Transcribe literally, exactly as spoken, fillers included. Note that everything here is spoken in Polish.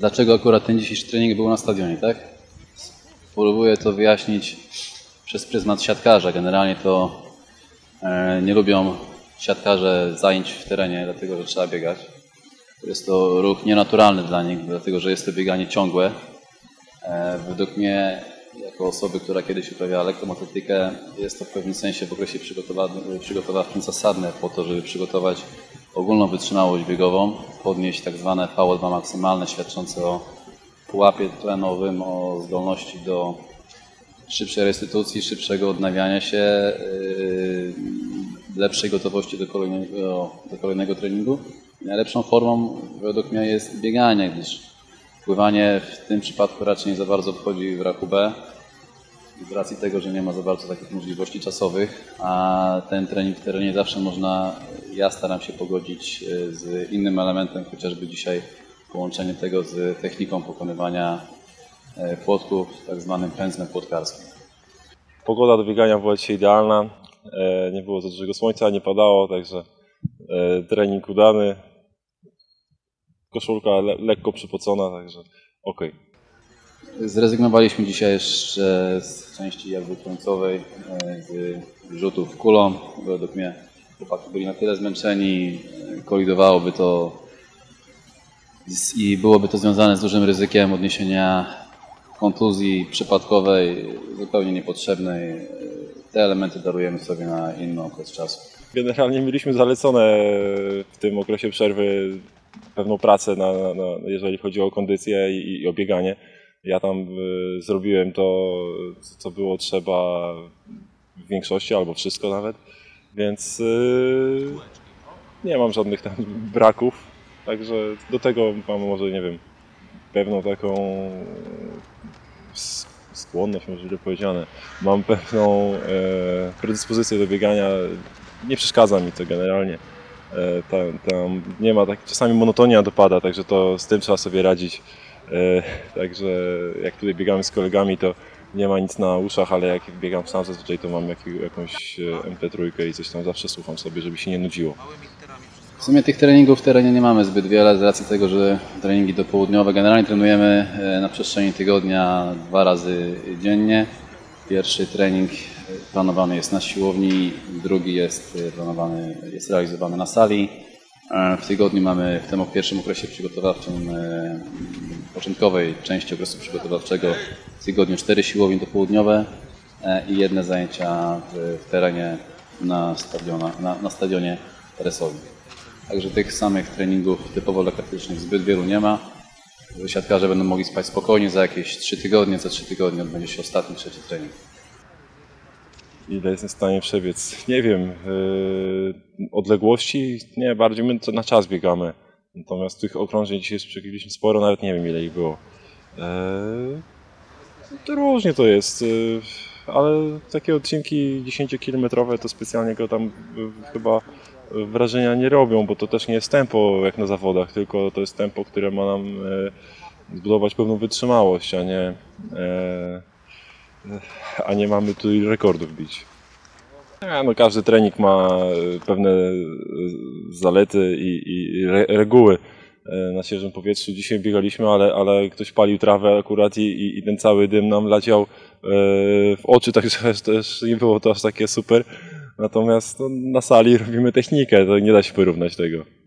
dlaczego akurat ten dzisiejszy trening był na stadionie, tak? Spróbuję to wyjaśnić przez pryzmat siatkarza. Generalnie to nie lubią siatkarze zajęć w terenie, dlatego że trzeba biegać. Jest to ruch nienaturalny dla nich, dlatego że jest to bieganie ciągłe. Według mnie, jako osoby, która kiedyś uprawiała lekkoatletykę, jest to w pewnym sensie w okresie przygotowawczym zasadne po to, żeby przygotować ogólną wytrzymałość biegową, podnieść tak zwane V O dwa maksymalne, świadczące o pułapie tlenowym, o zdolności do szybszej restytucji, szybszego odnawiania się, lepszej gotowości do kolejnego, do kolejnego treningu. Najlepszą formą według mnie jest bieganie, gdyż pływanie w tym przypadku raczej nie za bardzo wchodzi w rachubę z racji tego, że nie ma za bardzo takich możliwości czasowych, a ten trening w terenie zawsze można, ja staram się pogodzić z innym elementem, chociażby dzisiaj połączenie tego z techniką pokonywania płotków, tak zwanym pędzlem płotkarskim. Pogoda do biegania była dzisiaj idealna, nie było za dużego słońca, nie padało, także trening udany. Koszulka le lekko przypocona, także ok. Zrezygnowaliśmy dzisiaj jeszcze z części jazdy końcowej, z rzutów kulą. Według mnie chłopaki byli na tyle zmęczeni, kolidowałoby to z, i byłoby to związane z dużym ryzykiem odniesienia kontuzji przypadkowej, zupełnie niepotrzebnej. Te elementy darujemy sobie na inny okres czasu. Generalnie mieliśmy zalecone w tym okresie przerwy pewną pracę, na, na, jeżeli chodzi o kondycję i, i o bieganie. Ja tam y, zrobiłem to, co było trzeba w większości, albo wszystko nawet, więc y, nie mam żadnych tam braków, także do tego mam może, nie wiem, pewną taką skłonność, może źle powiedziane. Mam pewną y, predyspozycję do biegania, nie przeszkadza mi to generalnie. Tam, tam nie ma, tak, czasami monotonia dopada, także to z tym trzeba sobie radzić. E, także jak tutaj biegamy z kolegami, to nie ma nic na uszach, ale jak biegam sam zazwyczaj, to mam jak, jakąś M P trzy i coś tam zawsze słucham sobie, żeby się nie nudziło. W sumie tych treningów w terenie nie mamy zbyt wiele z racji tego, że treningi dopołudniowe generalnie trenujemy na przestrzeni tygodnia dwa razy dziennie. Pierwszy trening planowany jest na siłowni, drugi jest planowany, jest realizowany na sali. W tygodniu mamy w tym pierwszym okresie przygotowawczym, początkowej części okresu przygotowawczego, w tygodniu cztery siłownie dopołudniowe i jedne zajęcia w terenie na, stadiona, na, na stadionie Resovii. Także tych samych treningów typowo lekkoatletycznych zbyt wielu nie ma. Siatkarze będą mogli spać spokojnie za jakieś trzy tygodnie, za trzy tygodnie odbędzie się ostatni, trzeci trening. Ile jestem w stanie przebiec? Nie wiem. Yy, odległości? Nie, bardziej my to na czas biegamy. Natomiast tych okrążeń dzisiaj przebiegliśmy sporo, nawet nie wiem ile ich było. Yy, to różnie to jest, yy, ale takie odcinki dziesięciokilometrowe to specjalnie go tam yy, chyba wrażenia nie robią, bo to też nie jest tempo jak na zawodach, tylko to jest tempo, które ma nam e, zbudować pewną wytrzymałość, a nie, e, a nie mamy tu rekordów bić. A no, każdy trening ma pewne zalety i, i re, reguły. E, na świeżym powietrzu dzisiaj biegaliśmy, ale, ale ktoś palił trawę akurat i, i, i ten cały dym nam leciał e, w oczy, także też nie było to aż takie super. Natomiast no, na sali robimy technikę, to nie da się porównać tego.